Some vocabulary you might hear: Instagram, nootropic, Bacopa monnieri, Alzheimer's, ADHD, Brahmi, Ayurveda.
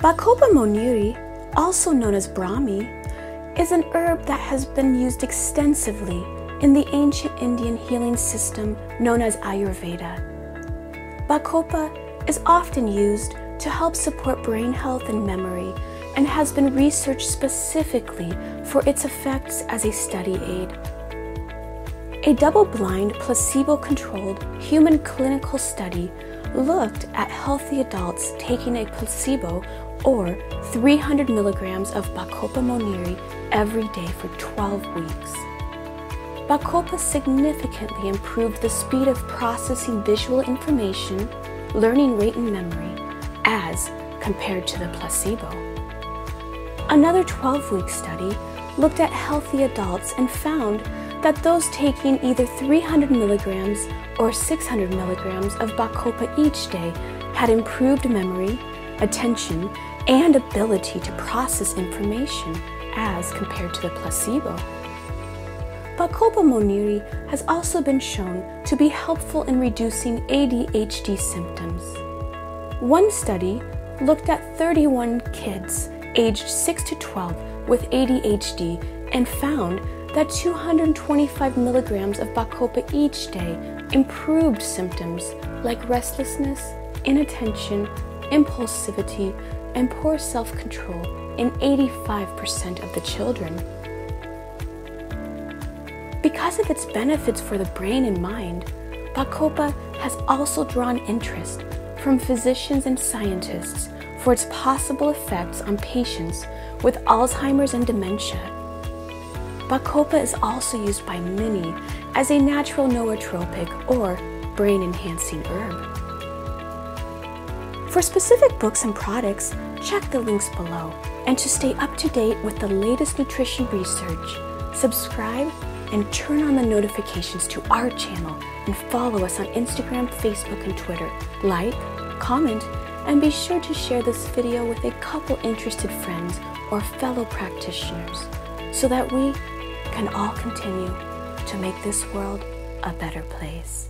Bacopa monnieri, also known as Brahmi, is an herb that has been used extensively in the ancient Indian healing system known as Ayurveda. Bacopa is often used to help support brain health and memory, and has been researched specifically for its effects as a study aid. A double-blind, placebo-controlled human clinical study looked at healthy adults taking a placebo or 300 milligrams of Bacopa monnieri every day for 12 weeks. Bacopa significantly improved the speed of processing visual information, learning rate, and memory as compared to the placebo. Another 12-week study looked at healthy adults and found that those taking either 300 milligrams or 600 milligrams of Bacopa each day had improved memory, attention, and ability to process information as compared to the placebo. Bacopa monnieri has also been shown to be helpful in reducing ADHD symptoms. One study looked at 31 kids aged 6 to 12 with ADHD and found that 225 milligrams of Bacopa each day improved symptoms like restlessness, inattention, impulsivity, and poor self-control in 85% of the children. Because of its benefits for the brain and mind, Bacopa has also drawn interest from physicians and scientists for its possible effects on patients with Alzheimer's and dementia. Bacopa is also used by many as a natural nootropic or brain-enhancing herb. For specific books and products, check the links below. And to stay up to date with the latest nutrition research, subscribe and turn on the notifications to our channel and follow us on Instagram, Facebook, and Twitter. Like, comment, and be sure to share this video with a couple interested friends or fellow practitioners, so that we can all continue to make this world a better place.